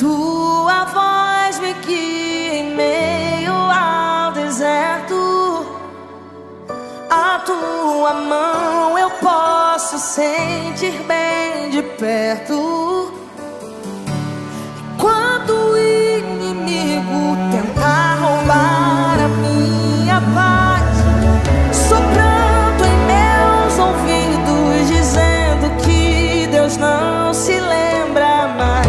Tua voz me guia em meio ao deserto. A tua mão eu posso sentir bem de perto. Quando o inimigo tentar roubar a minha paz, soprando em meus ouvidos, dizendo que Deus não se lembra mais,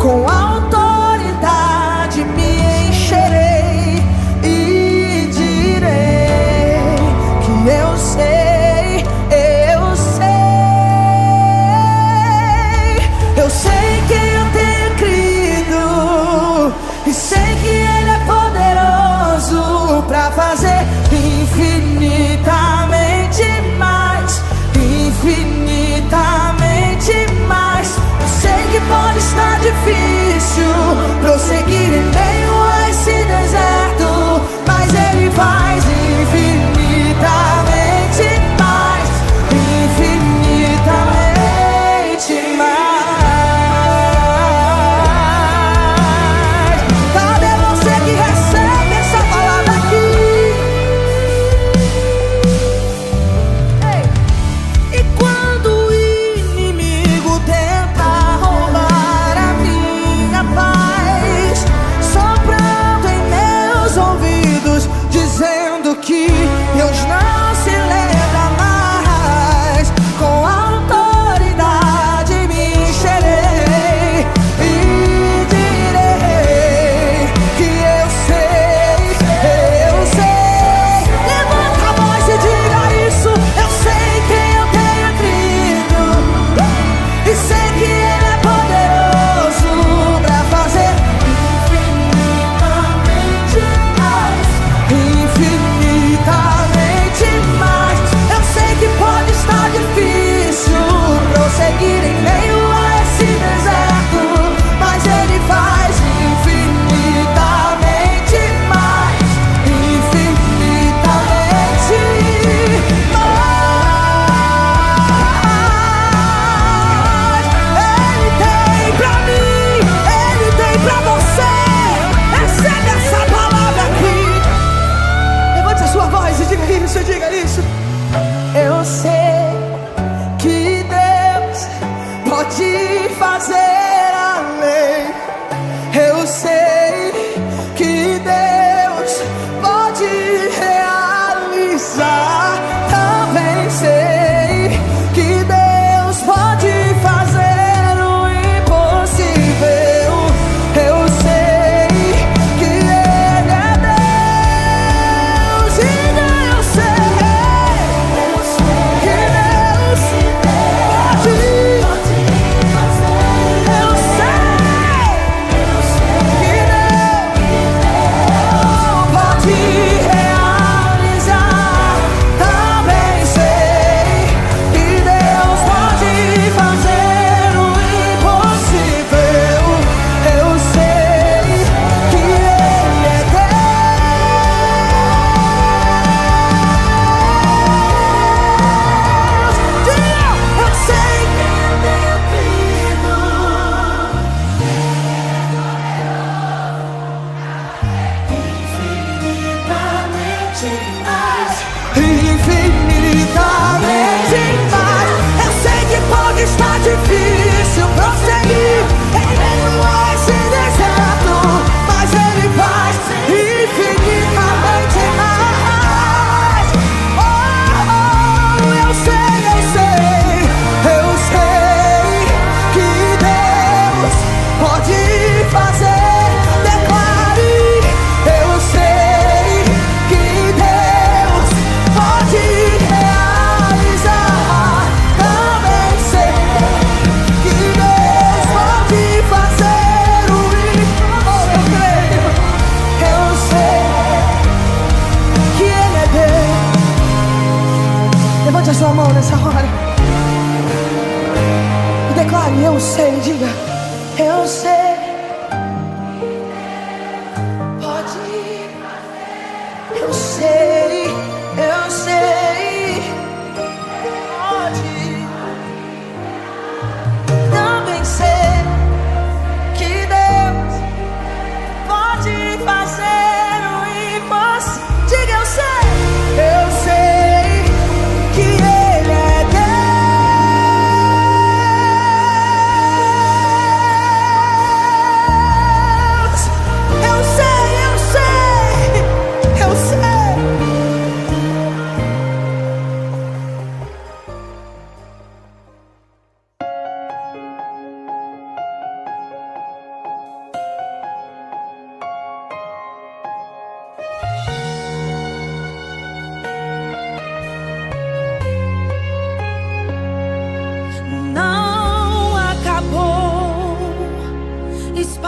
com autoridade me encherei e direi que eu sei, eu sei.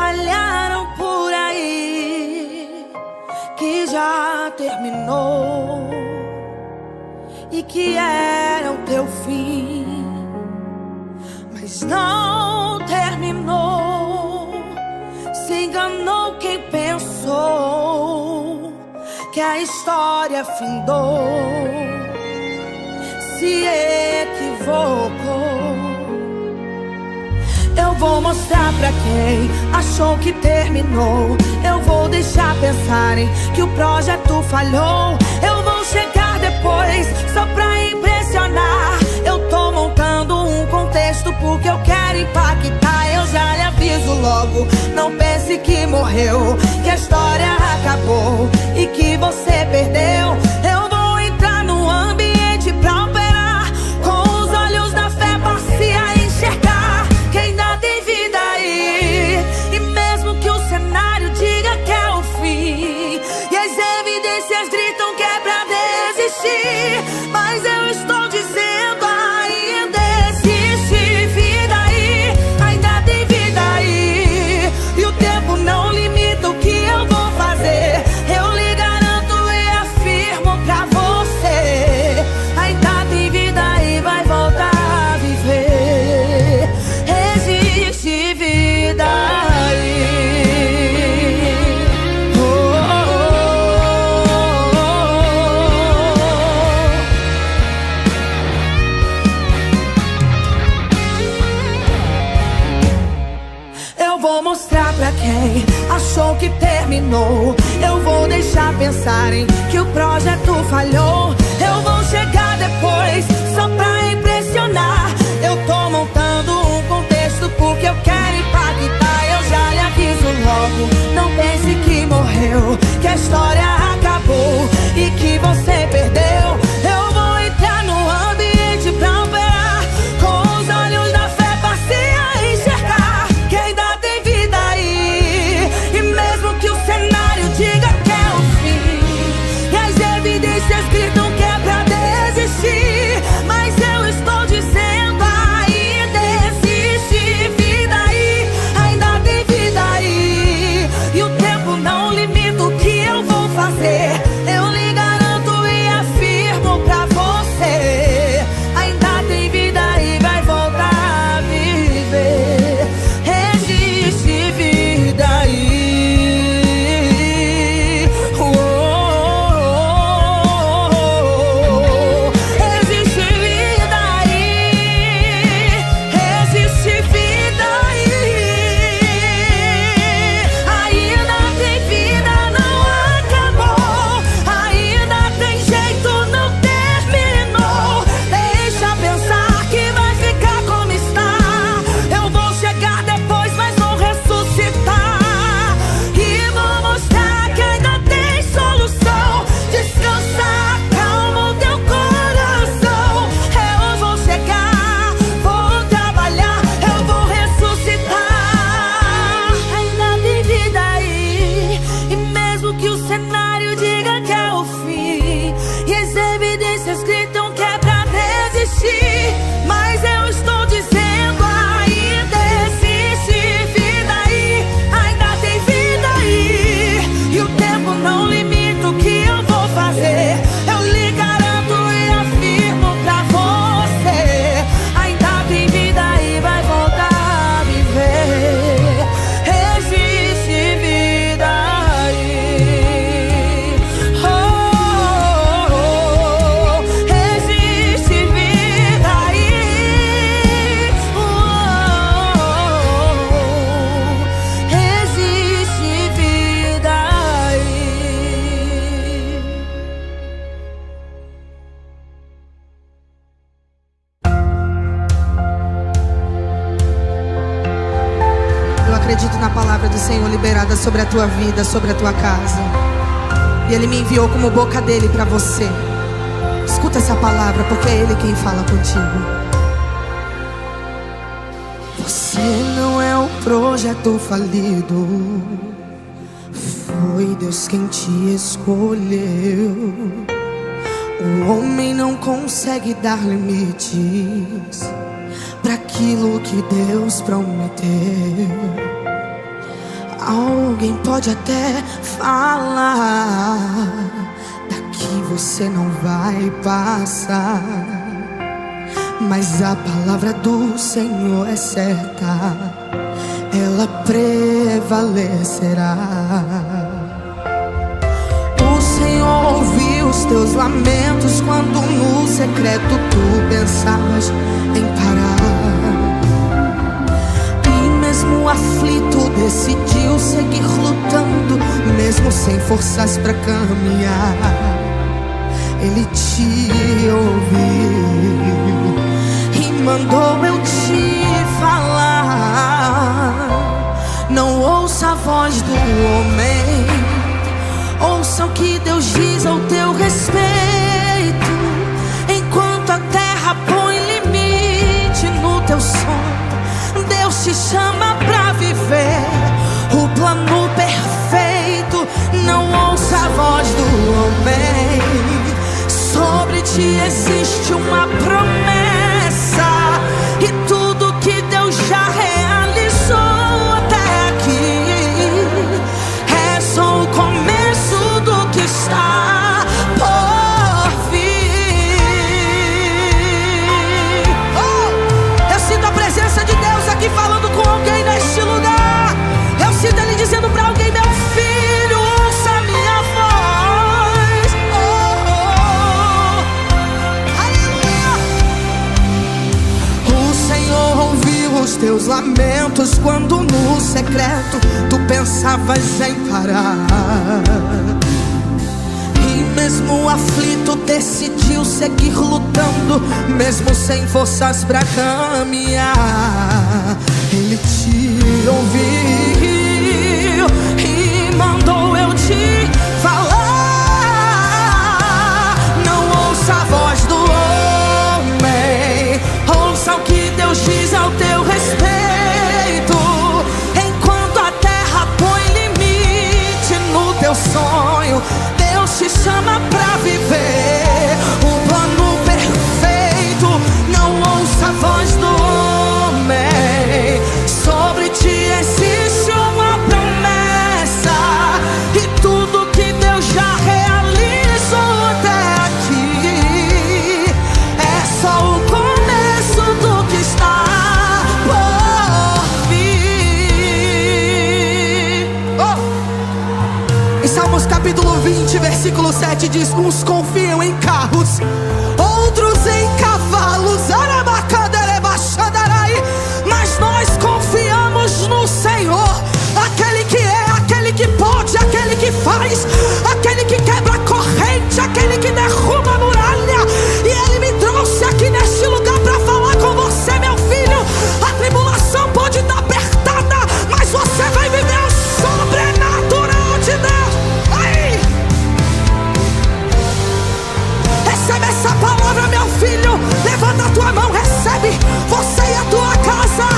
espalharam por aí que já terminou e que era o teu fim, mas não terminou. Se enganou quem pensou que a história findou, se equivocou. Eu vou mostrar pra quem achou que terminou. Eu vou deixar pensarem que o projeto falhou. Eu vou chegar depois só pra impressionar. Eu tô montando um contexto porque eu quero impactar. Eu já lhe aviso logo, não pense que morreu, que a história acabou e que você perdeu. Eu vou entrar no ambiente pra operar, com os olhos da fé pra se enxergar. Mas eu estou dizendo, ainda existe vida aí, ainda tem vida aí, e o tempo não limita o que eu vou fazer. Eu lhe garanto e afirmo pra você, ainda tem vida aí, vai voltar a viver. Existe vida aí. Achou que terminou, eu vou deixar pensarem que o projeto falhou. Eu vou chegar depois só pra impressionar. Eu tô montando um contexto porque eu quero impactar. Eu já lhe aviso logo, não pense que morreu, que a história acabou e que você perdeu. Eu vou entrar no ambiente pra operar, com os olhos da fé pra se enxergar. Quem dá que o cenário diga que é o fim, e as evidências gritam que é pra desistir, mas eu estou dizendo, ainda existe vida aí, ainda tem vida aí, e o tempo não limita o que eu vou fazer. Eu lhe garanto e afirmo pra você, ainda tem vida aí, vai voltar a viver. Existe vida aí. Sobre a tua vida, sobre a tua casa, e Ele me enviou como boca dele para você. Escuta essa palavra, porque é Ele quem fala contigo. Você não é um projeto falido, foi Deus quem te escolheu. O homem não consegue dar limites para aquilo que Deus prometeu. Alguém pode até falar, daqui você não vai passar, mas a palavra do Senhor é certa, ela prevalecerá. O Senhor ouviu os teus lamentos quando no secreto tu pensavas em parar, e mesmo aflito decidiu seguir lutando, mesmo sem forças para caminhar. Ele te ouviu e mandou eu te falar. Não ouça a voz do homem, ouça o que Deus diz ao teu respeito. Enquanto a terra põe limite no teu sonho, Deus te chama pra viver o plano perfeito. Não ouça a voz do homem, sobre ti existe uma promessa e tudo que Deus já realizou até aqui é só o começo do que está por vir. Oh, eu sinto a presença de Deus aqui falando com alguém neste lugar. Eu sinto Ele dizendo para alguém: meu filho, ouça a minha voz. Oh, oh, oh. Aleluia. O Senhor ouviu os teus lamentos quando no secreto tu pensavas em parar, e mesmo aflito decidiu seguir lutando, mesmo sem forças pra caminhar. Ele te ouviu e mandou eu te falar. Não ouça a voz do homem, ouça o que Deus diz ao teu respeito. Enquanto a terra põe limite no teu sonho, Deus te chama pra viver o plano perfeito. Não ouça a voz do homem, sobre ti existe uma promessa e tudo que Deus já realizou até aqui é só o começo do que está por vir. Oh! Em Salmos capítulo 20, versículo 7 diz: uns confiam em carros, outros em cavalos, mas nós confiamos no Senhor, aquele que é, aquele que pode, aquele que faz, aquele que quebra a corrente, aquele que derruba a muralha. E Ele me trouxe aqui neste lugar para falar com você, meu filho. A tribulação pode estar apertada, mas você vai viver o sobrenatural de Deus. Aí, recebe essa palavra, meu filho. Levanta a tua mão, recebe. Você e a tua casa,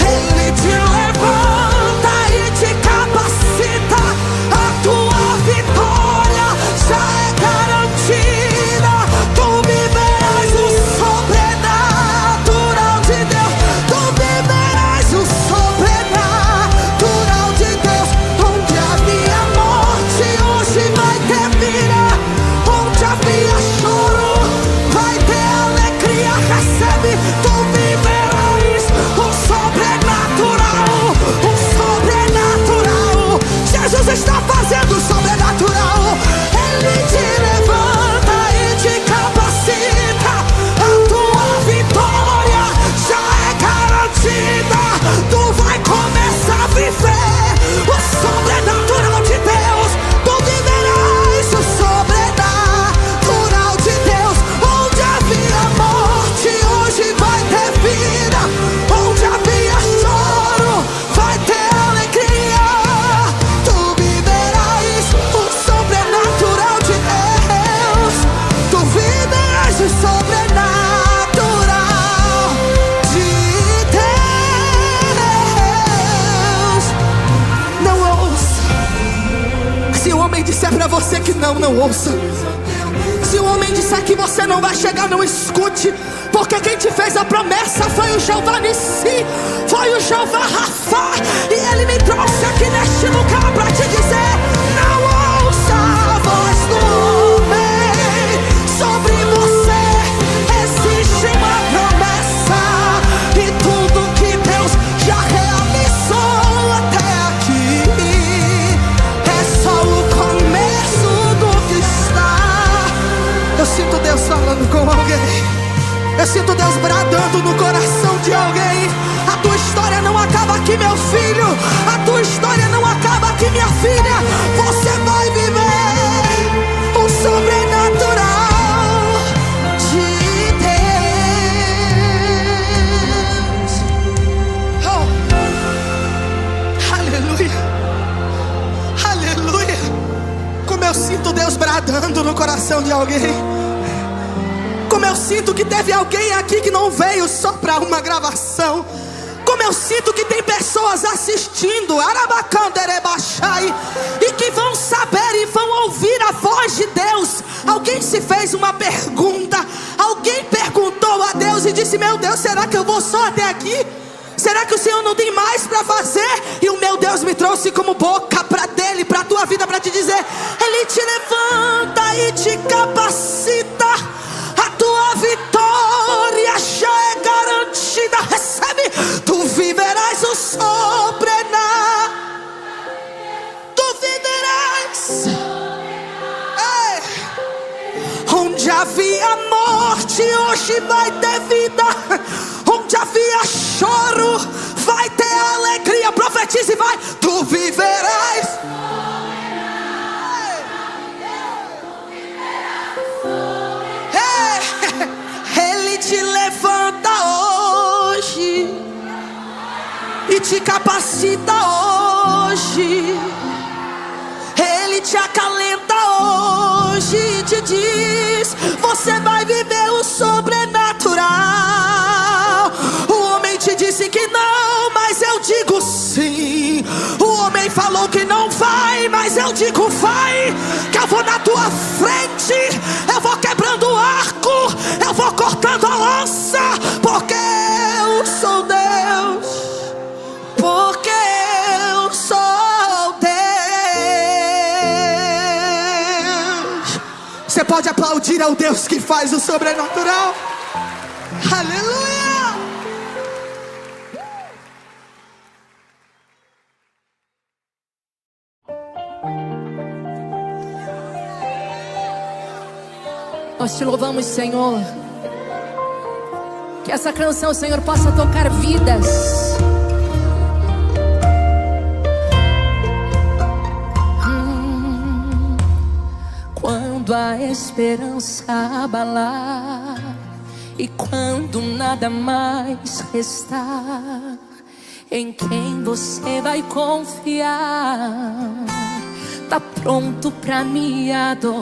Ele te levanta e te capacita. A tua vitória já é garantida. Tu viverás o sobrenatural de Deus. Tu viverás o sobrenatural de Deus. Onde havia morte, hoje vai ter vida. Onde havia choro, vai ter alegria. Recebe, tu viverás o sobrenatural, o sobrenatural. Jesus está fazendo o sobrenatural. Ele te levanta e te capacita. A tua vitória já é garantida. Tu vai começar a viver o sobrenatural de Deus. Tu viverás o sobrenatural de Deus. Onde havia morte, hoje vai ter vida. Onde havia choro, vai ter alegria. Tu viverás o sobrenatural de Deus. Tu viverás o sobrenatural de Deus. Não ouça. Se o homem disser pra você que não, não ouça. Se o homem disser que você não vai chegar, não escute. Porque quem te fez a promessa foi o Jeová Nissi, foi o Jeová Rafa. E Ele me trouxe aqui neste lugar para Aleluia, aleluia. Como eu sinto Deus bradando no coração de alguém. Como eu sinto que teve alguém aqui que não veio só para uma gravação. Como eu sinto que tem pessoas assistindo Arabacanderebachai, e que vão saber e vão ouvir a voz de Deus. Alguém se fez uma pergunta, alguém perguntou a Deus e disse: meu Deus, será que eu vou só até aqui? Será que o Senhor não tem mais para fazer? E o meu Deus me trouxe como boca para dele, para a tua vida, para te dizer: ele te levanta e te capacita. A tua vitória já é garantida. Recebe, tu viverás o sobrenatural. Tu viverás. Ei. Onde havia morte, hoje vai ter vida. Onde havia choro, vai ter alegria. Profetize e vai. Tu viverás. Ele te levanta hoje e te capacita hoje. Ele te acalenta hoje e te diz: você vai viver o sobrenatural. O homem te disse que não, mas eu digo sim. O homem falou que não vai, mas eu digo vai. Que eu vou na tua frente, eu vou quebrando o arco, eu vou cortando a lança, porque eu sou Deus, porque eu sou Deus. Você pode aplaudir ao Deus que faz o sobrenatural. Aleluia. Nós te louvamos, Senhor. Que essa canção, Senhor, possa tocar vidas. Quando a esperança abalar e quando nada mais restar, em quem você vai confiar? Tá pronto pra me adorar.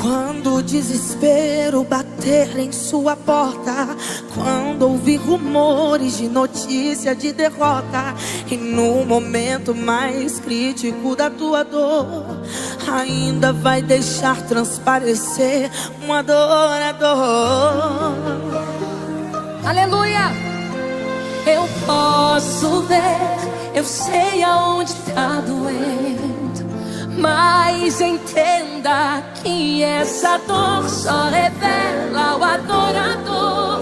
Quando o desespero bater em sua porta, quando ouvir rumores de notícia de derrota, e no momento mais crítico da tua dor, ainda vai deixar transparecer um adorador. Aleluia! Eu posso ver, eu sei aonde tá doendo, mas entenda que essa dor só revela ao adorador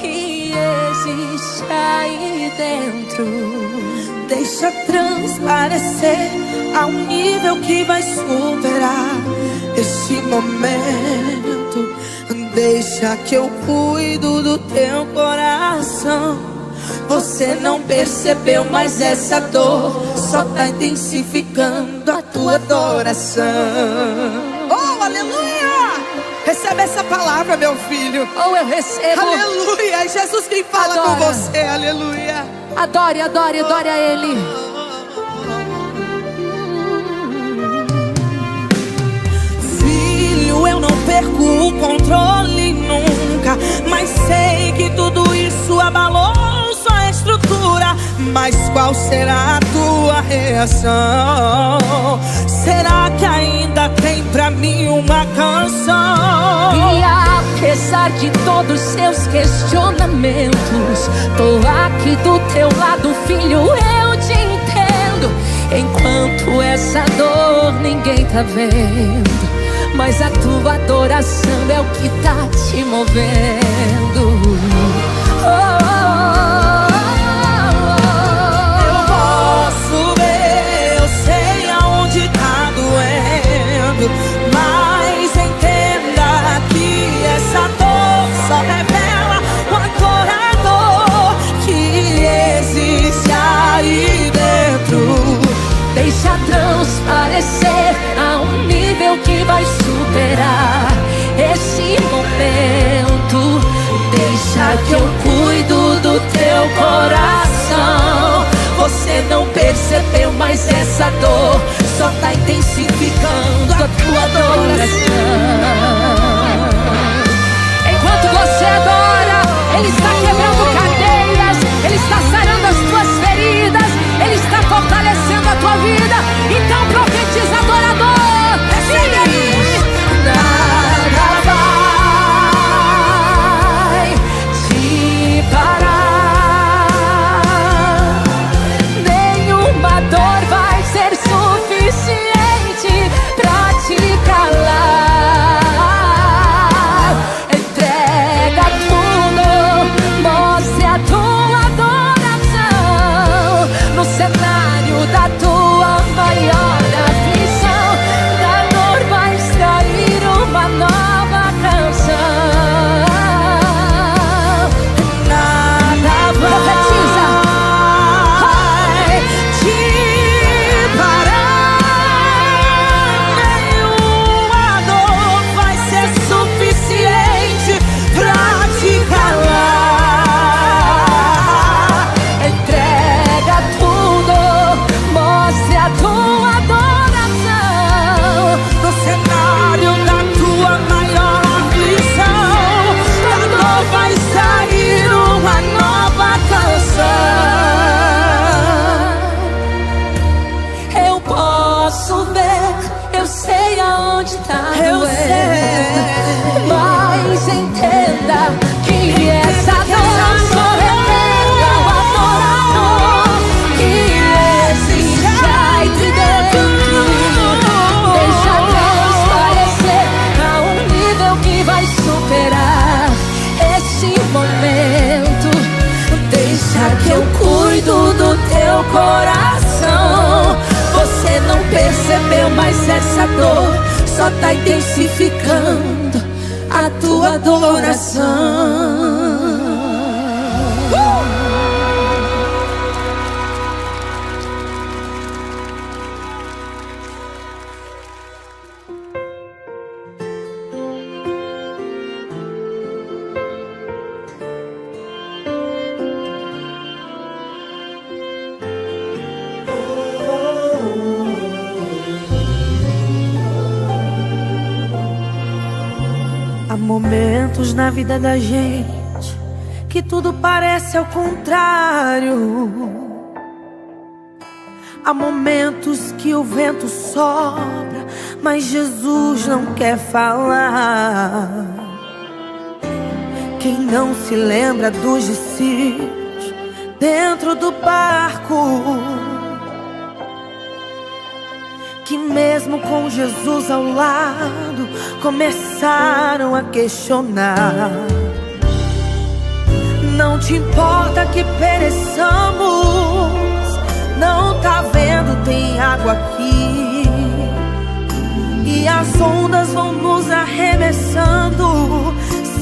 que existe aí dentro. Deixa transparecer a um nível que vai superar este momento. Deixa que eu cuido do teu coração. Você não percebeu, mas essa dor só tá intensificando a tua adoração. Oh, aleluia! Recebe essa palavra, meu filho. Oh, eu recebo. Aleluia! É Jesus quem fala com você, aleluia. Adore, adore, adore a Ele. Filho, eu não perco o controle nunca, mas sei que tudo isso abalou a estrutura, mas qual será a tua reação? Será que ainda tem pra mim uma canção? E apesar de todos seus questionamentos, tô aqui do teu lado, filho, eu te entendo. Enquanto essa dor ninguém tá vendo, mas a tua adoração é o que tá te movendo. Oh, mas entenda que essa dor só revela o adorador que existe aí dentro. Deixa transparecer a um nível que vai superar esse momento. Deixa que eu cuido do teu coração. adoração. Enquanto você adora, Ele está quebrando cadeias, Ele está sarando as tuas feridas, Ele está fortalecendo a tua vida. Então profetiza, adorador, recebe aí. Coração, você não percebeu, mas essa dor só tá intensificando a tua adoração. Momentos na vida da gente que tudo parece ao contrário. Há momentos que o vento sopra, mas Jesus não quer falar. Quem não se lembra dos discípulos dentro do barco, que mesmo com Jesus ao lado começaram a questionar. Não te importa que pereçamos? Não tá vendo? Tem água aqui e as ondas vão nos arremessando.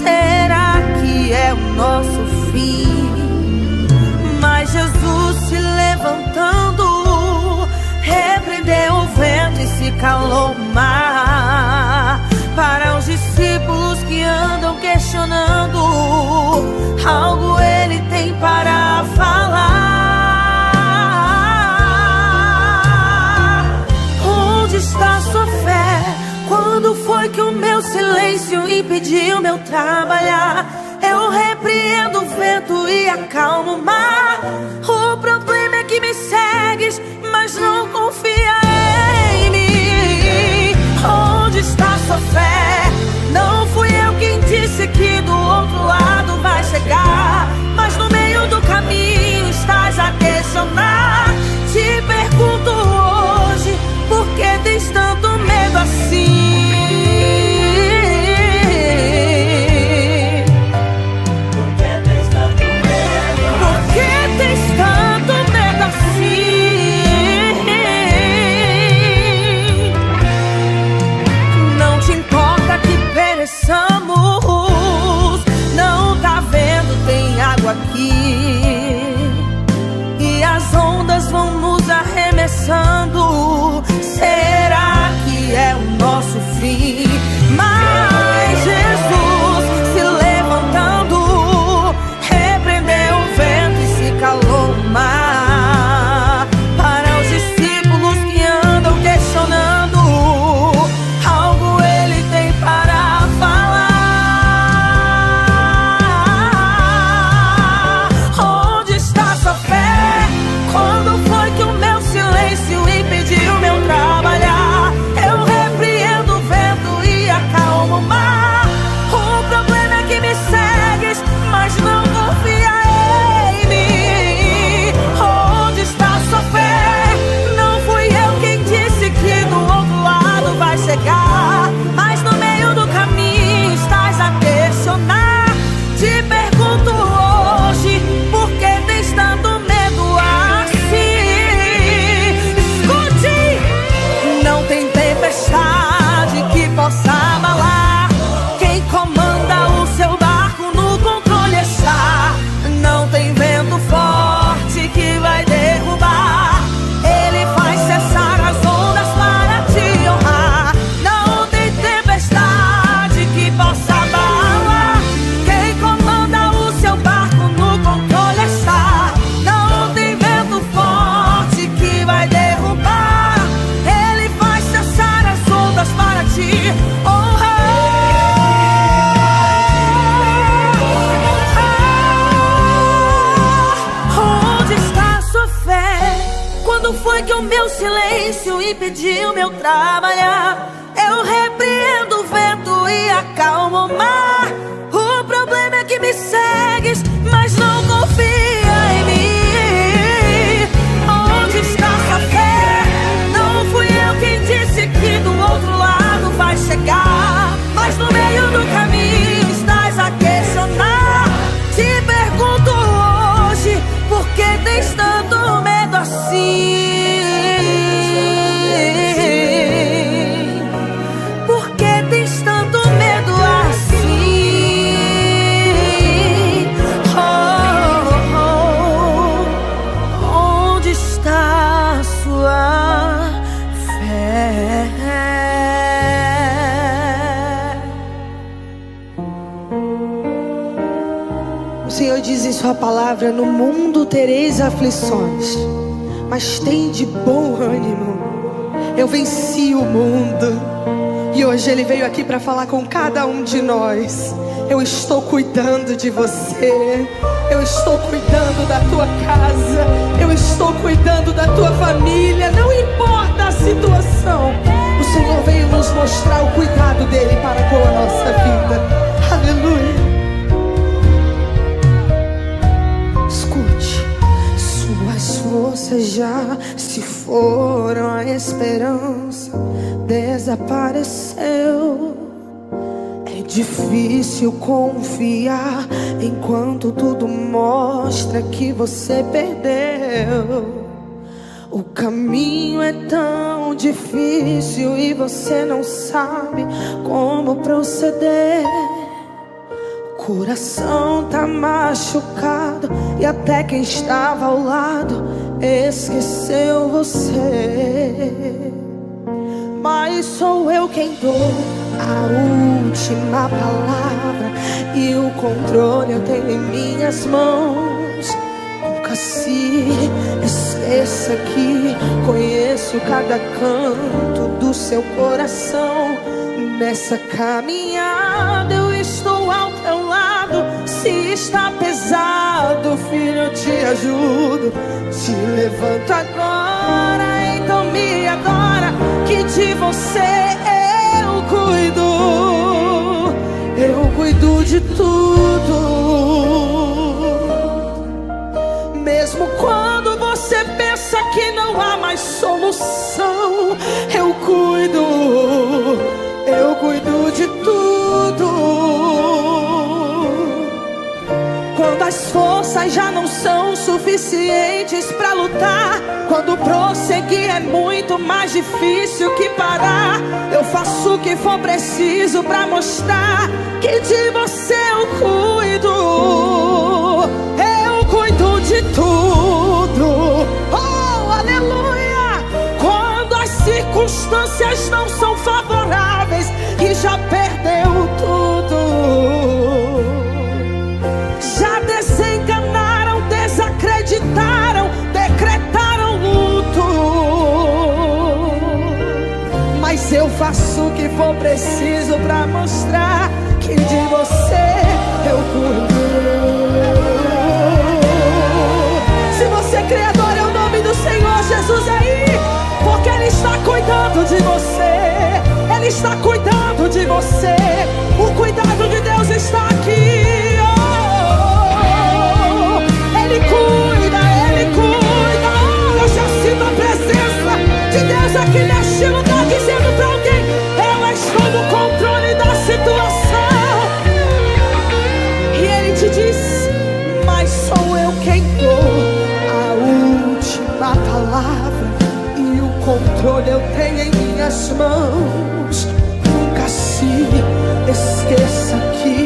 Será que é o nosso fim? Mas Jesus, se levantando, repreendeu o vento e se calou o mar. Para os discípulos que andam questionando, algo Ele tem para falar. Onde está sua fé? Quando foi que o meu silêncio impediu meu trabalhar? Eu repreendo o vento e acalmo o mar. O problema é que me segues, mas não confia em mim. Onde está sua fé? Não fui eu quem disse que do outro lado vai chegar, mas no meio do caminho estás a questionar. Te pergunto hoje, por que tens tanto medo assim? Por que tens tanto medo? Por que tens tanto medo assim? Pereçamos, não tá vendo? Tem água aqui e as ondas vão nos arremessando. Será que é o nosso fim? Mas Jesus, se levantando, repreendeu o vento e se calou o mar. Para os discípulos que andam questionando, algo Quando foi que o meu silêncio impediu meu trabalhar? Eu repreendo o vento e acalmo o mar. O problema é que me segues, mas não confia em mim. Onde está sua fé? Não fui eu quem disse que do outro lado vai chegar, mas no meio do caminho estás a questionar. Te pergunto hoje, por que tens tanto medo assim? Por que tens tanto medo assim? Oh, oh, oh. Onde está a sua fé? O Senhor diz em sua palavra: no mundo tereis aflições, mas tende bom ânimo, eu venci o mundo. E hoje Ele veio aqui para falar com cada um de nós: eu estou cuidando de você, eu estou cuidando da tua casa, eu estou cuidando da tua família. Não importa a situação, o Senhor veio nos mostrar o cuidado dEle para com a nossa vida. Aleluia. As forças já se foram, a esperança desapareceu. É difícil confiar enquanto tudo mostra que você perdeu. O caminho é tão difícil e você não sabe como proceder. O coração tá machucado e até quem estava ao lado esqueceu você. Mas sou eu quem dou a última palavra e o controle eu tenho em minhas mãos. Nunca se esqueça que conheço cada canto do seu coração. Nessa caminhada eu estou ao teu lado. Se está pesado, filho, eu te ajudo. Te levanto agora, então me adora, que de você eu cuido. Eu cuido de tudo. Mesmo quando você pensa que não há mais solução, eu cuido. Eu cuido de tudo. Quando as forças já não são suficientes pra lutar, quando prosseguir é muito mais difícil que parar, eu faço o que for preciso pra mostrar que de você eu cuido. Eu cuido de tudo. Oh, aleluia! Quando as circunstâncias não são favoráveis e já perdeu tudo, já desencanaram, desacreditaram, decretaram luto, mas eu faço o que for preciso pra mostrar que de você eu cuido. Se você é Criador, é o nome do Senhor Jesus aí, porque Ele está cuidando de você. Ele está cuidando de você. O cuidado de Deus está aqui. Oh, oh, oh. Ele cuida, Ele cuida. Oh, eu já sinto a presença de Deus aqui neste lugar, dizendo pra alguém: eu estou no controle da situação. E Ele te diz: mas sou eu quem dou a última palavra e o controle eu tenho em minhas mãos. Esqueça que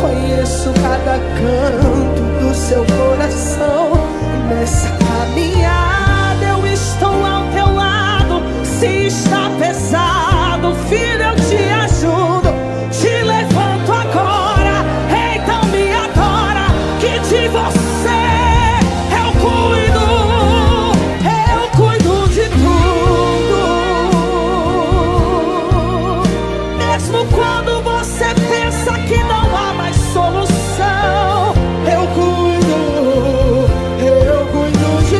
conheço cada canto do seu coração. Nessa caminhada eu estou ao teu lado. Se está pesado, filho, eu te ajudo. Te levanto agora, então me adora, que de você eu cuido. Eu cuido de tudo. Mesmo quando você pensa que não há mais solução, eu cuido de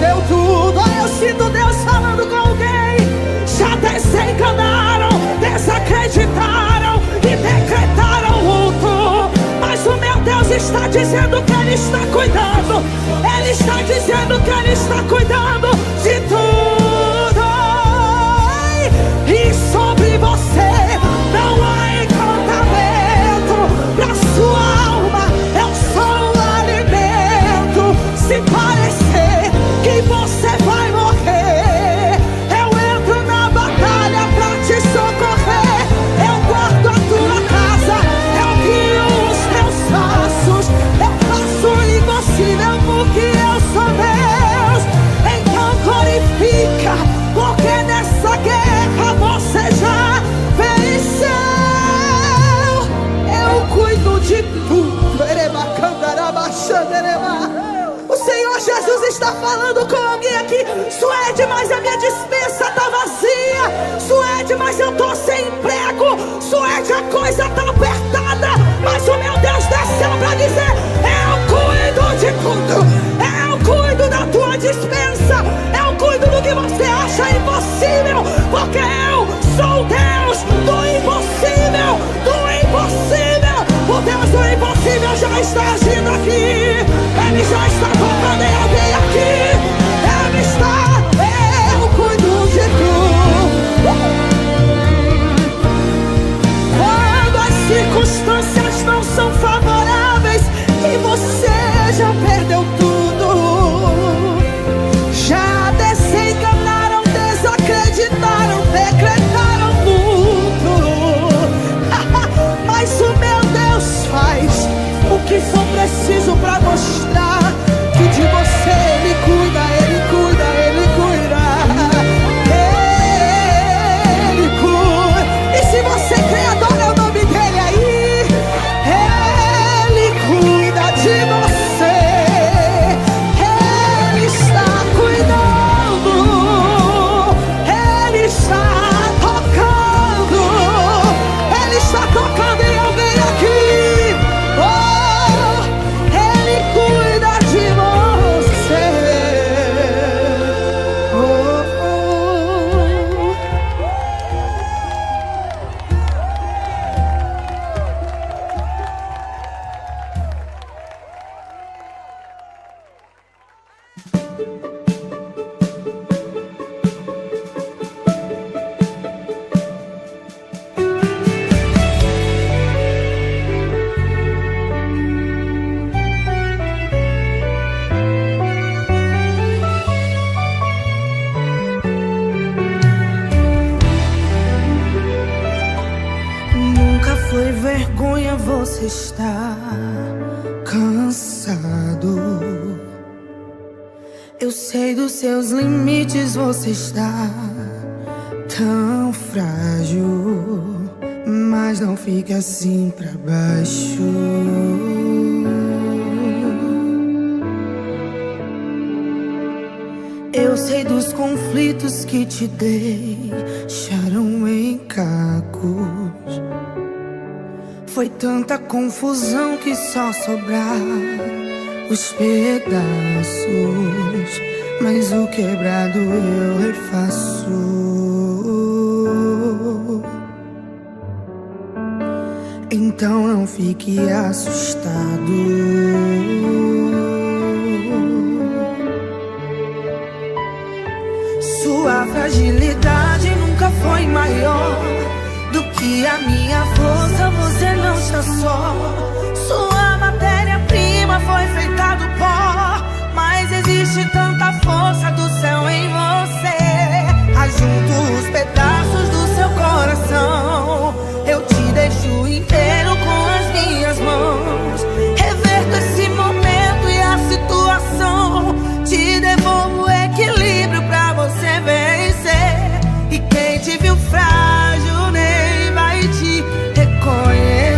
perdeu tudo. Eu sinto Deus falando com alguém. Já desencanaram, desacreditaram e decretaram luto, mas o meu Deus está dizendo que Ele está cuidando. Ele está dizendo que Ele está cuidando de tudo. E sobre você não há encantamento pra sua alma. Eu sou o alimento. Se parecer que você vai morrer, eu entro na batalha pra te socorrer. Eu guardo a tua casa, eu guio os teus passos. Eu faço o impossível porque eu sou Deus. Então glorifica, porque nessa guerra você já venceu. Eu cuido de tudo. O Senhor Jesus está falando com alguém aqui. Suede, mas a minha despensa está vazia. Suede, mas eu estou sem emprego. Suede, a coisa está apertada. Mas o meu Deus desceu para dizer: eu cuido de tudo. Eu cuido da tua despensa. Eu cuido do que você acha impossível. Porque eu sou Deus do impossível. Do impossível. O Deus do impossível já está agindo aqui. Ele já está tocando em alguém aqui. Ele está, eu cuido de tudo. Quando as circunstâncias não são favoráveis e você já perdeu tudo, já desencanaram, desacreditaram, decretaram tudo. Mas o meu Deus faz o que for preciso pra mostrar que de você Ele cuida, Ele cuida, Ele cuida, Ele cuida. E se você crê, adora o nome dEle aí. Ele cuida de você. Ele está cuidando. Ele está tocando. Ele está tocando em alguém aqui. Você está cansado. Eu sei dos seus limites. Você está tão frágil, mas não fique assim pra baixo. Eu sei dos conflitos que te deixaram em cacos. Foi tanta confusão que só sobraram os pedaços, mas o quebrado eu refaço. Então não fique assustado. Sua fragilidade nunca foi maior do que a minha força. Você não está só. Sua matéria-prima foi feita do pó, mas existe tanta força do céu em você. Ajunto os pedaços do seu coração, eu te deixo inteiro com as minhas mãos. Reverto esse momento e a situação, te devolvo o equilíbrio pra você vencer. E quem te viu frágil nem vai te reconhecer.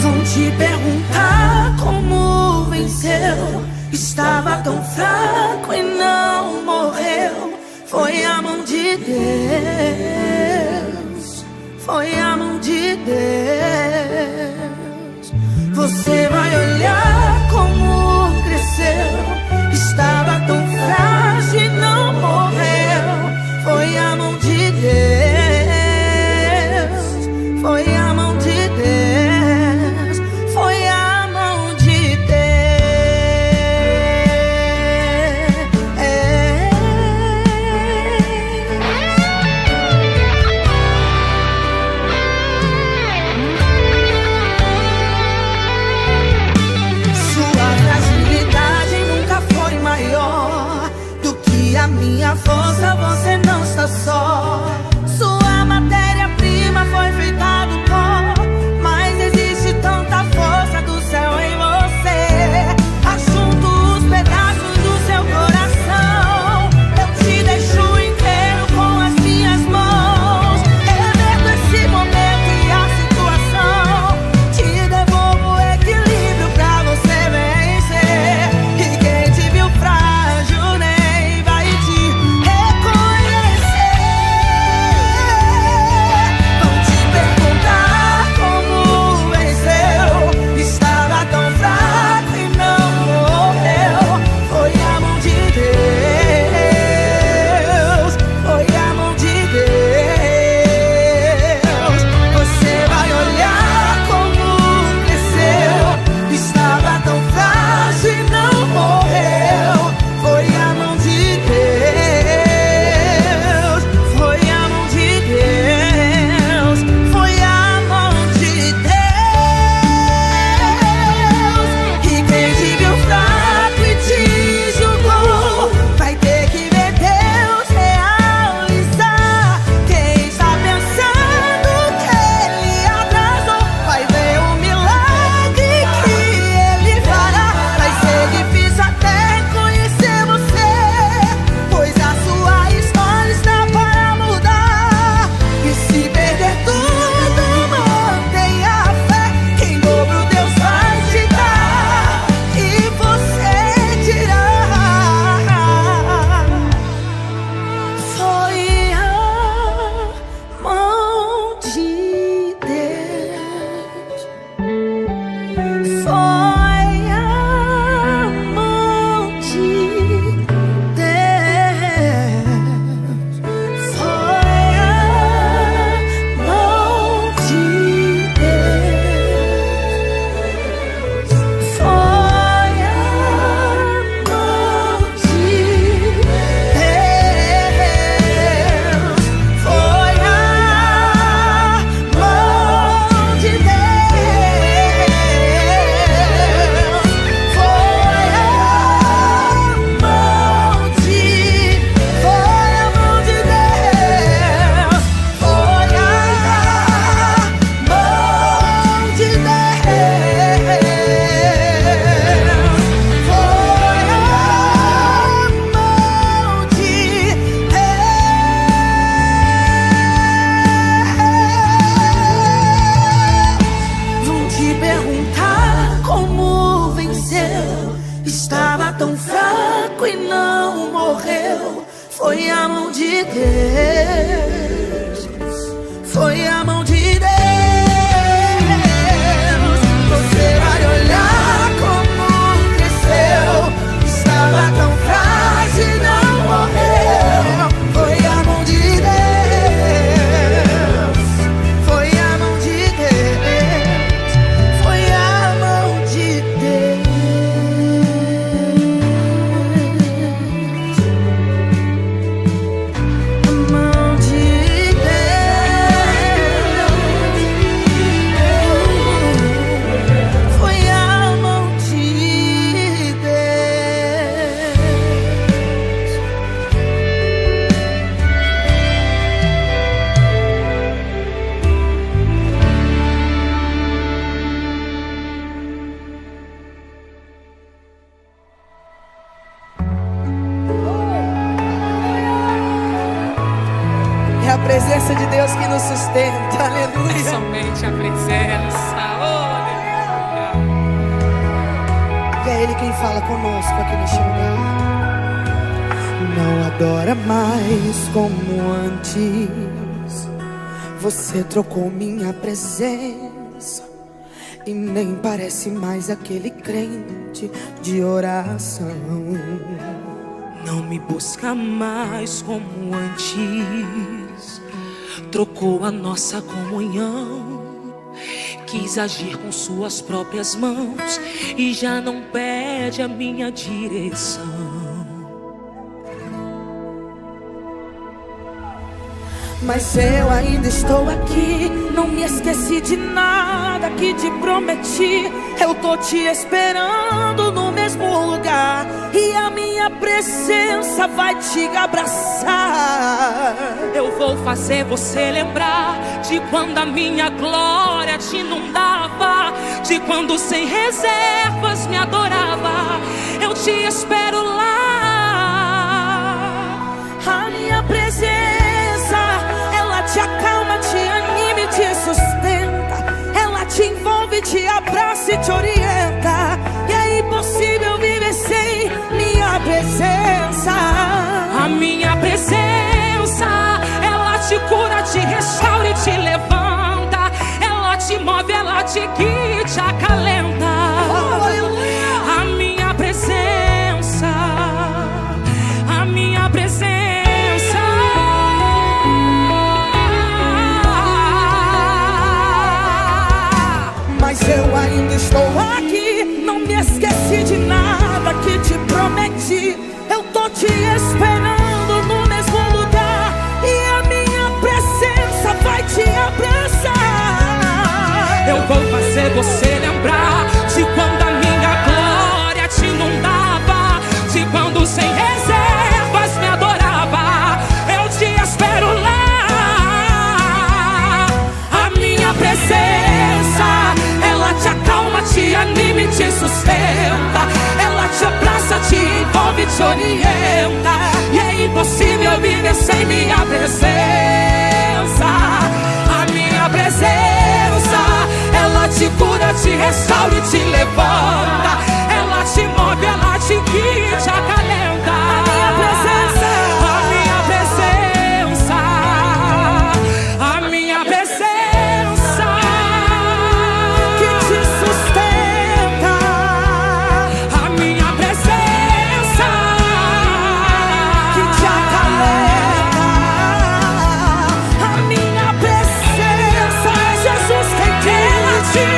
Vão te perguntar como venceu. Estava tão fraco e não morreu. Foi a mão de Deus. Foi a mão de Deus. Você vai olhar como cresceu. essa força, você não está só. Sua matéria-prima foi feita do pó, mas existe tanta força do céu em você. Ajunto os pedaços do seu coração, eu te deixo inteiro com as minhas mãos. Eu aberto esse momento e a situação, te devolvo equilíbrio pra você vencer. E quem te viu frágil nem vai te reconhecer. Vão te perguntar como venceu, estava tão fraco e não morreu. Foi a mão de Deus, foi a mão de Deus. Você vai olhar como venceu, estava tão frágil e não morreu. Foi a mão de Deus, foi a mão de Deus, foi a mão de Deus. E quem te viu fraco e te julgou, vai ter que ver Deus realizar. Quem está pensando que ele atrasou, vai ver o milagre que ele fará. Vai ser difícil até conhecer você, pois a sua história está para mudar. E se perder tudo, mantenha a fé, que em dobro Deus vai te dar e você tirar. Foi a mão de Deus, foi a mão de Deus, foi a mão de Deus, foi a mão de Deus, foi a mão de Deus, foi a mão de Deus, foi a mão de Deus, foi a mão de Deus. Vão te perguntar como venceu, estava tão fraco e não morreu. Foi a mão de Deus, foi a mão de Deus. Você vai olhar como cresceu, estava tão frágil e não morreu. Foi a mão de Deus, foi a mão de Deus, foi a mão de Deus. Mão de Deus, foi a mão de Deus. É a presença de Deus que nos sustenta, aleluia. Somente a presença, oh, aleluia. E é Ele quem fala conosco aqui neste lugar. Não adora mais como antes. Você trocou minha presença e nem parece mais aquele crente de oração. Não me busca mais como antes. Trocou a nossa comunhão. Quis agir com suas próprias mãos e já não pede a minha direção. Mas eu ainda estou aqui, não me esqueci de nada que te prometi. Eu tô te esperando no mesmo lugar e a minha presença vai te abraçar. Eu vou fazer você lembrar de quando a minha glória te inundava, de quando sem reservas me adorava. Eu te espero lá. A minha presença, ela te acalma, te anima e te sustenta. Ela te envolve, te abraça e te orienta. E é impossível viver sem minha presença. A minha presença, ela te cura, te restaura e te levanta. Ela te move, ela te guia e te acalenta. A minha presença, a minha presença. Mas eu ainda estou aqui, não me esqueci de nada que te prometi. Eu tô te esperando no mesmo lugar, e a minha presença vai te abraçar. Eu vou fazer você lembrar de quando a minha glória te inundava, de quando sem reservas me adorava. Eu te espero lá. A minha presença, ela te acalma, te anima e te sustenta. Ela te abraça, te envolve, te orienta. E é impossível viver sem minha presença. A minha presença, ela te cura, te restaura e te levanta. Ela te move, ela te guia e te acalenta. A minha presença, a minha presença que te sustenta. A minha presença que te acalenta. A minha presença, Jesus, que ela te sustenta.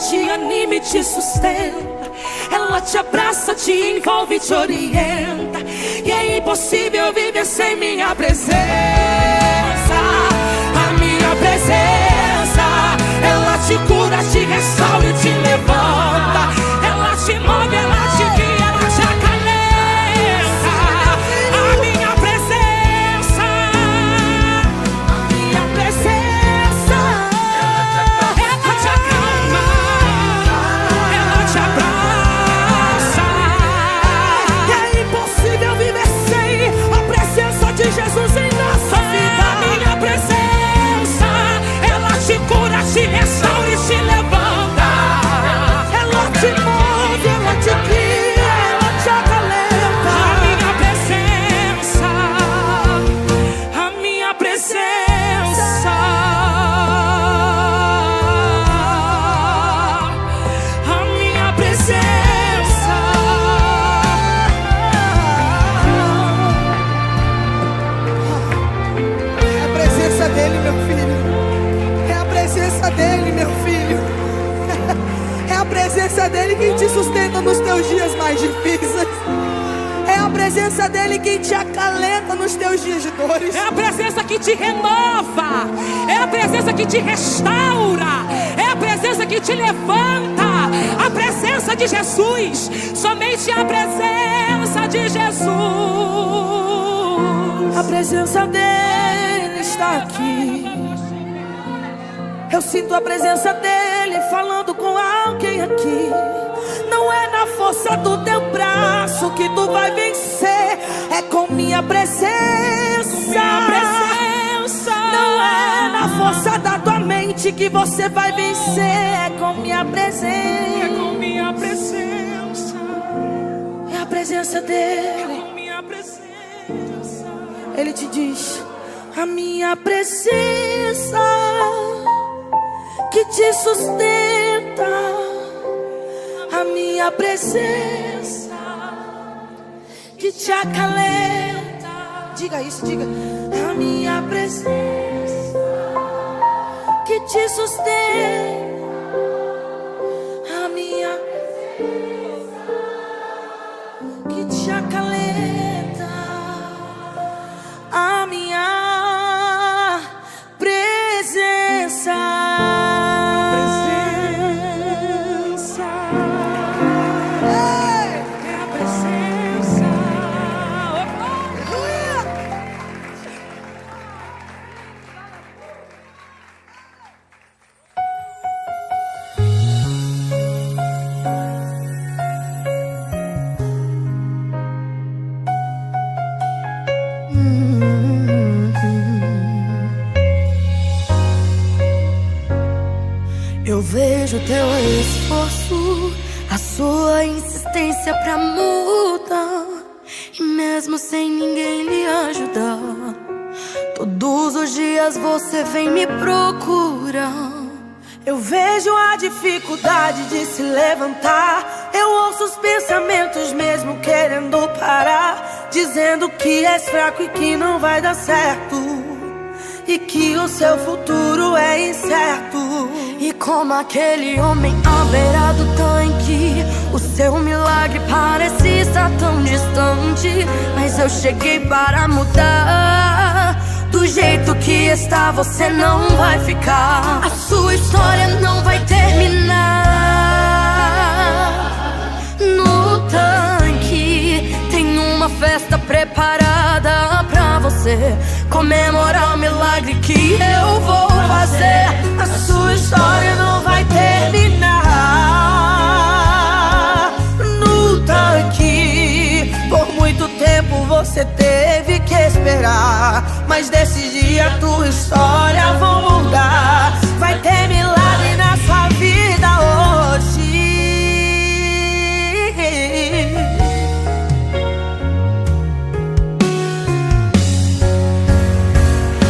Te anima e te sustenta. Ela te abraça, te envolve e te orienta. E é impossível viver sem minha presença. A minha presença, ela te cura, te restaura e te levanta. Ela te move, ela te guia, ela te acalenta. A minha presença, a minha presença. Jesus em nossa vida, a minha presença, ela te cura, te restaura e te levanta. Ela te move, ela te guia, ela te acalenta. A minha presença, a minha presença, a minha presença. É a presença dele que te sustenta nos teus dias mais difíceis. É a presença dele que te acalenta nos teus dias de dores. É a presença que te renova. É a presença que te restaura. É a presença que te levanta. A presença de Jesus. Somente a presença de Jesus. A presença dele está aqui. Eu sinto a presença dele falando com alguém aqui. Não é na força do teu braço que tu vai vencer, é com minha presença. Não é na força da tua mente que você vai vencer, é com minha presença. presença dele. Ele te diz: a minha presença que te sustenta, a minha presença que te acalenta. Diga isso, diga: a minha presença que te sustenta, a minha presença que te acalenta, a minha presença. Eu vejo teu esforço, a sua insistência pra mudar, e mesmo sem ninguém lhe ajudar, todos os dias você vem me procurar. Eu vejo a dificuldade de se levantar, eu ouço os pensamentos mesmo querendo parar, dizendo que és fraco e que não vai dar certo, e que o seu futuro é incerto. E como aquele homem à beira do tanque, o seu milagre parece estar tão distante, mas eu cheguei para mudar. Do jeito que está, você não vai ficar. A sua história não vai terminar no tanque. Tem uma festa preparada pra você comemorar o milagre que eu vou fazer. A sua história não vai terminar no tanque. Por muito tempo você teve que esperar, mas desse dia a tua história vai mudar. Vai ter milagre na sua vida hoje.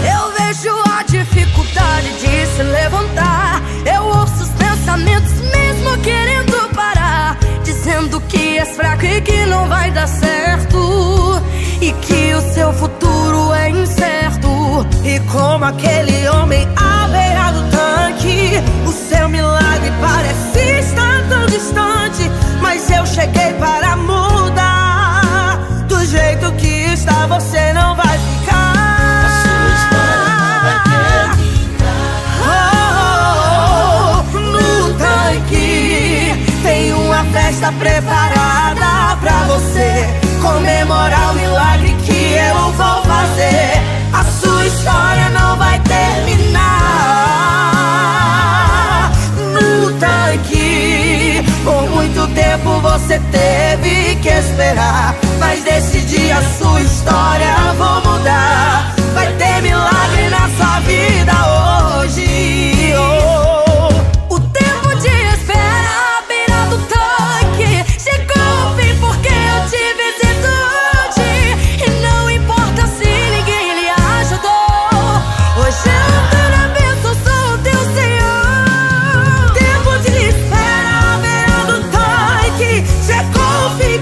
Eu vejo a dificuldade de se levantar, eu ouço os pensamentos mesmo querendo parar, dizendo que és fraco e que não vai dar certo, e que o seu futuro é incerto. E como aquele homem à beira do tanque, o seu milagre parece estar tão distante, mas eu cheguei para mudar. Do jeito que está, você não vai ficar. A sua história não vai terminar no tanque. Tem uma festa preparada pra você comemorar o milagre que eu vou fazer. A sua história não vai terminar no tanque. Por muito tempo você teve que esperar, mas desse dia a sua história vai mudar. Vai ter milagre na sua vida hoje. Oh. O tempo de espera à beira do tanque chegou ao fim, porque eu tive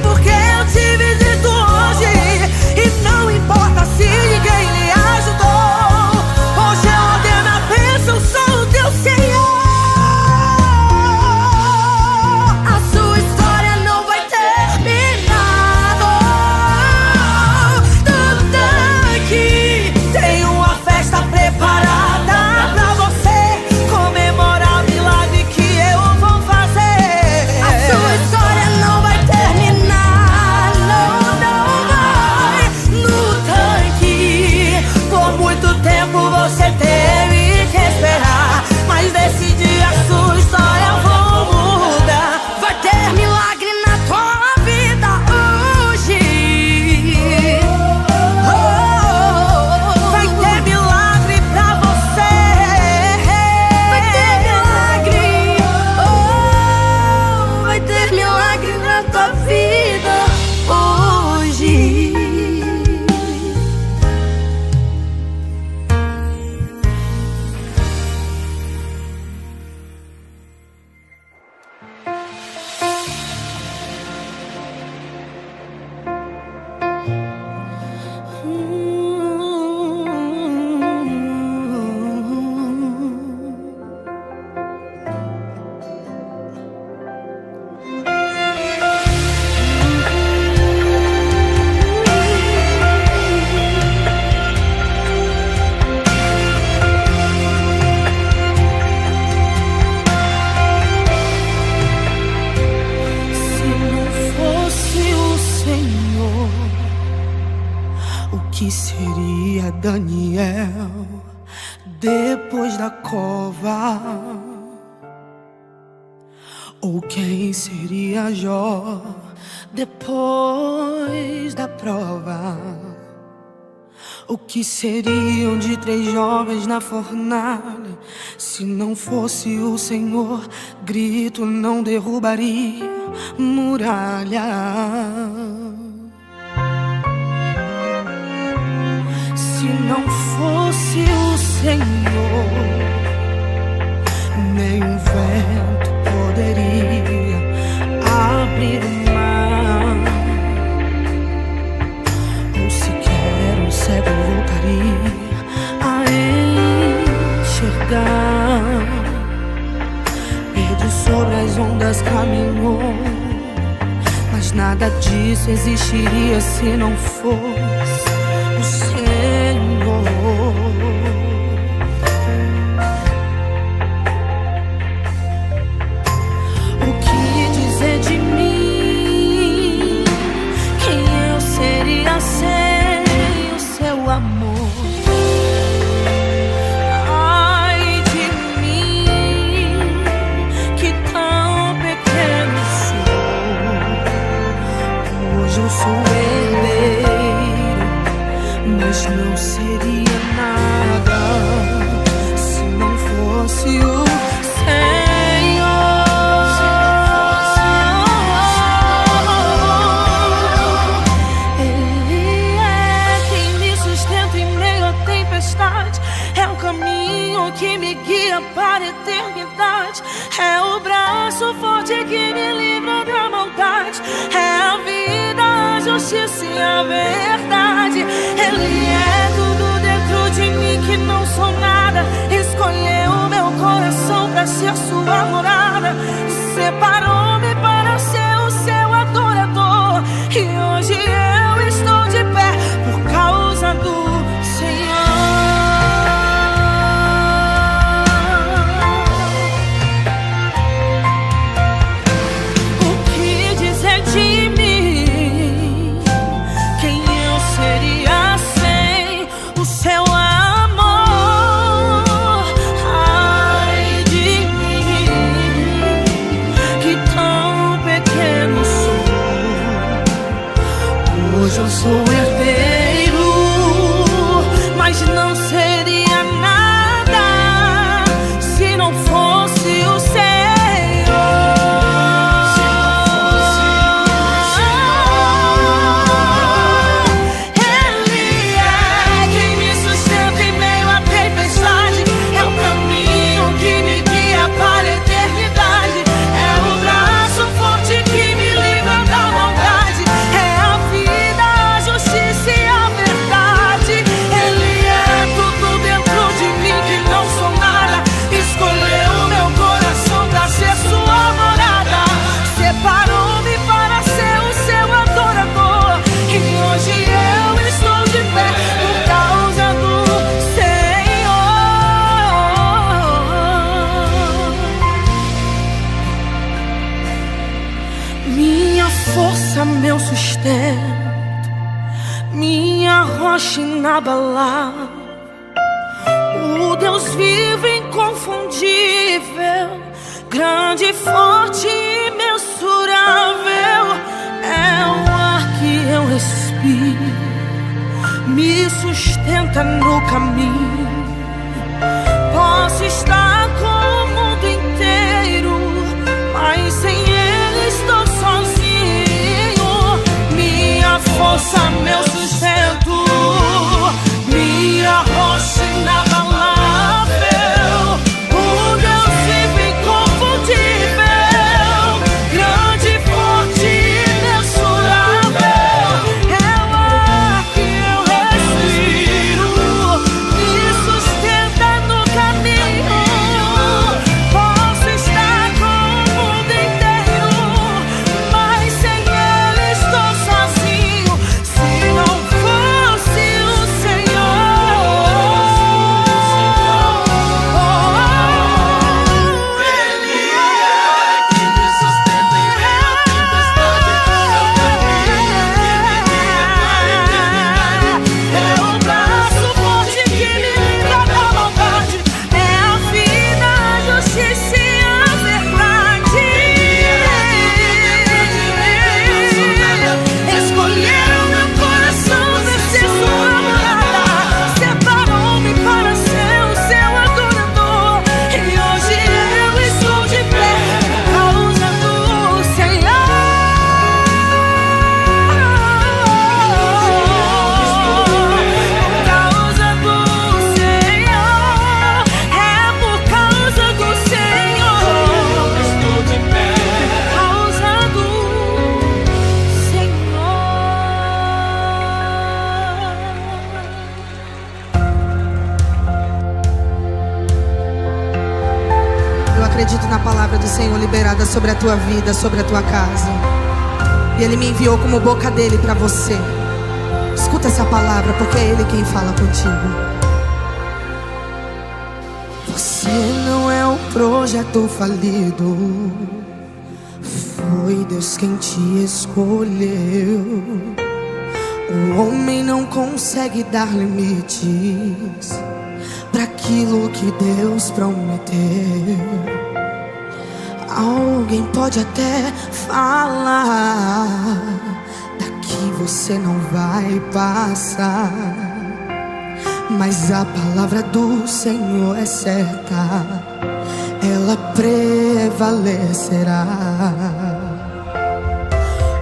porque eu te visito hoje. E não importa O que seria Daniel depois da cova? Ou quem seria Jó depois da prova? O que seriam de 3 jovens na fornalha se não fosse o Senhor? Grito não derrubaria muralha. Se não fosse o Senhor, nem o vento poderia abrir o mar, ou sequer o cego voltaria a enxergar. Pedro sobre as ondas caminhou, mas nada disso existiria se não fosse o Senhor. liberada sobre a tua vida, sobre a tua casa. E Ele me enviou como boca dele para você. Escuta essa palavra, porque é Ele quem fala contigo. Você não é um projeto falido. Foi Deus quem te escolheu. O homem não consegue dar limites para aquilo que Deus prometeu. Alguém pode até falar: daqui você não vai passar. Mas a palavra do Senhor é certa, ela prevalecerá.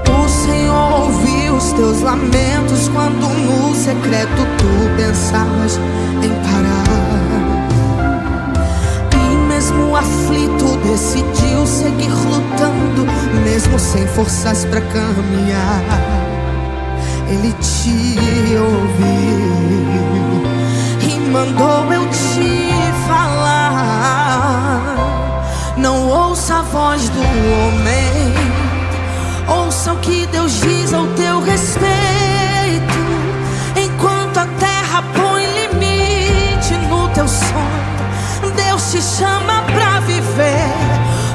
O Senhor ouviu os teus lamentos quando no secreto tu pensavas em parar. E mesmo aflito decidiu seguir lutando, mesmo sem forças pra caminhar. Ele te ouviu e mandou eu te falar. Não ouça a voz do homem, ouça o que Deus diz ao teu respeito. Enquanto a terra põe limite no teu sonho, Deus te chama pra viver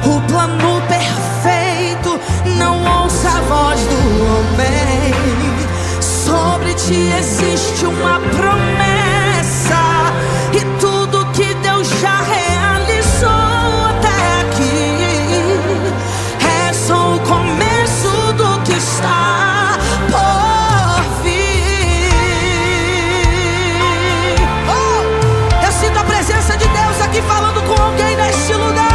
o plano perfeito. Não ouça a voz do homem. Sobre ti existe uma promessa, e tudo que Deus já realizou até aqui é só o começo do que está por vir. Oh, eu sinto a presença de Deus aqui falando com alguém neste lugar.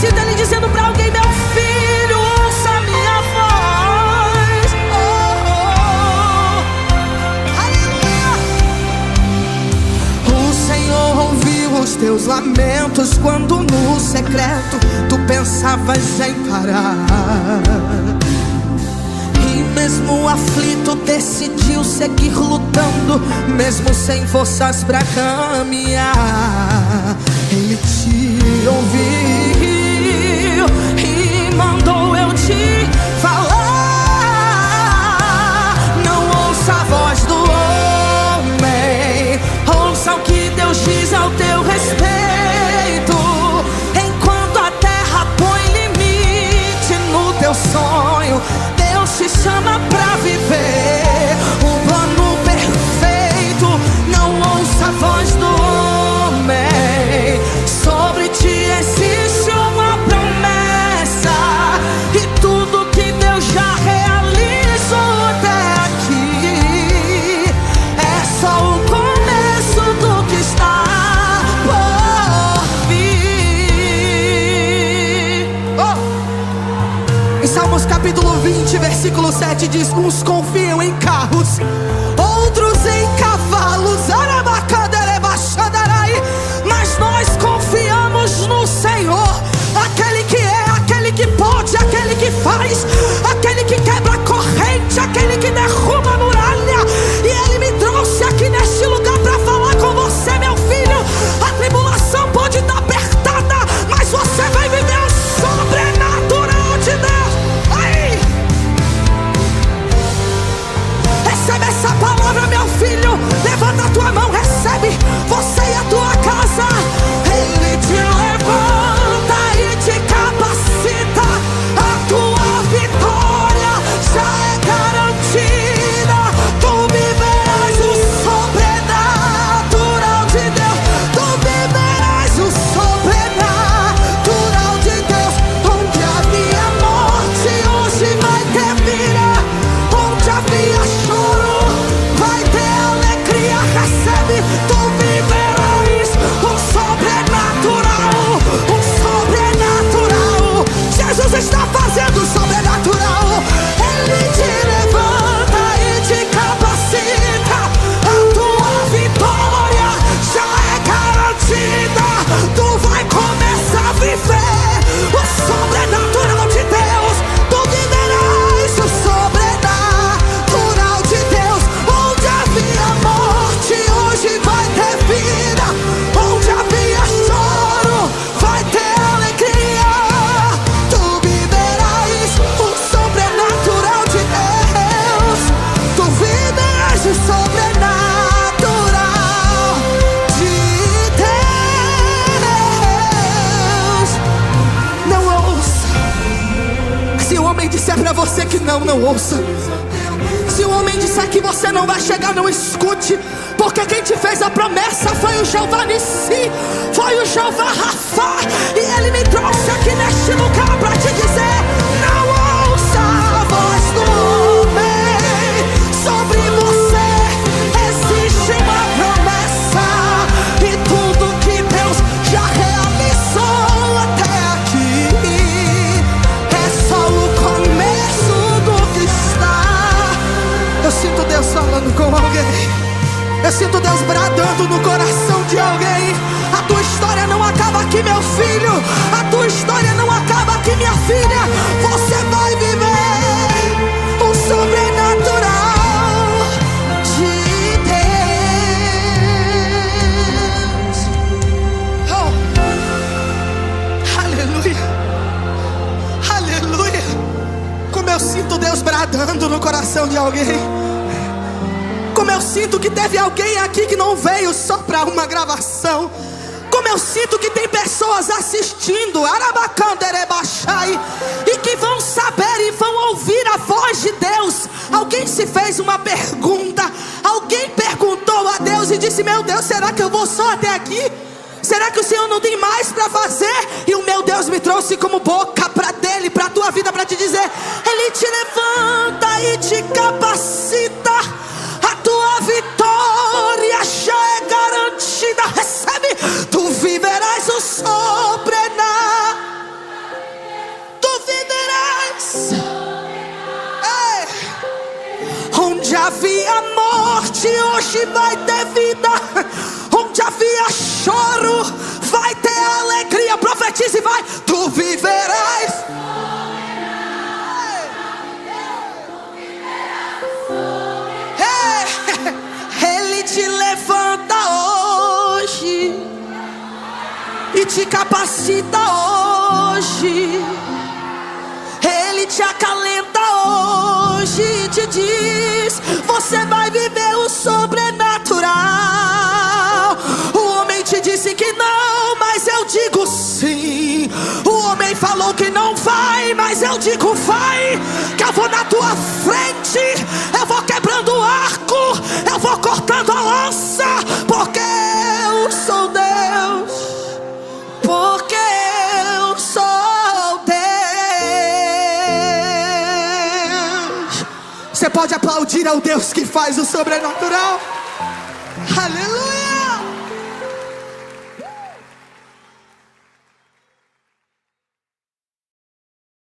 Sinta Ele dizendo pra alguém: meu filho, ouça a minha voz. Oh, oh, oh. Aleluia. O Senhor ouviu os teus lamentos quando no secreto tu pensavas em parar. E mesmo aflito decidiu seguir lutando, mesmo sem forças pra caminhar. Ele te ouviu e mandou eu te falar. Não ouça a voz do homem, ouça o que Deus diz ao teu respeito. Enquanto a terra põe limite no teu sonho, Deus te chama pra viver o plano perfeito. Não ouça a voz do homem, sobre ti existe uma promessa, e tudo que Deus já realizou até aqui é só o começo do que está por vir. Oh! Em Salmos capítulo 20, versículo 7 diz: uns confiam em carros, outros em cavalos, mas nós confiamos no Senhor, aquele que é, aquele que pode, aquele que faz, aquele que quebra a corrente, aquele que derruba a muralha. E Ele me trouxe aqui neste lugar para falar com você, meu filho. A tribulação pode estar apertada, mas você vai viver o sobrenatural de Deus. Aí, recebe essa palavra, meu filho. Levanta a tua mão disser pra você que não, não ouça. Se o homem disser que você não vai chegar, não escute, porque quem te fez a promessa foi o Jeová Nissi, foi o Jeová Rafa, e ele me trouxe aqui neste lugar pra te dizer: não ouça a voz do homem, sobre você existe uma promessa, e tudo que Deus já realizou até aqui é só o começo do que está. Eu sinto Deus falando com alguém. Eu sinto Deus bradando no coração de alguém: a tua história não acaba aqui, meu filho. A tua história não acaba aqui, minha filha. Você vai viver o sobrenatural de Deus. Oh. Aleluia, aleluia. Como eu sinto Deus bradando no coração de alguém. Como eu sinto que teve alguém aqui que não veio só para uma gravação. Como eu sinto que tem pessoas assistindo Arabacanderebachai, e que vão saber e vão ouvir a voz de Deus. Alguém se fez uma pergunta. Alguém perguntou a Deus e disse: meu Deus, será que eu vou só até aqui? Será que o Senhor não tem mais para fazer? E o meu Deus me trouxe como boca para dele, para a tua vida, para te dizer: ele te levanta e te capacita. A tua vitória já é garantida. Recebe. Tu viverás o sobrenatural. Tu viverás. Ei. Onde havia morte, hoje vai ter vida. Onde havia choro, vai ter alegria. Profetize e vai. Tu viverás. Te levanta hoje e te capacita hoje. Ele te acalenta hoje e te diz: você vai viver o sobrenatural. O homem te disse que não, mas eu digo sim. O homem falou que não vai, mas eu digo vai, que eu vou na tua frente. Eu vou quebrando o arco, eu vou cortando a lança, porque eu sou Deus, porque eu sou Deus. Você pode aplaudir ao Deus que faz o sobrenatural. Aleluia.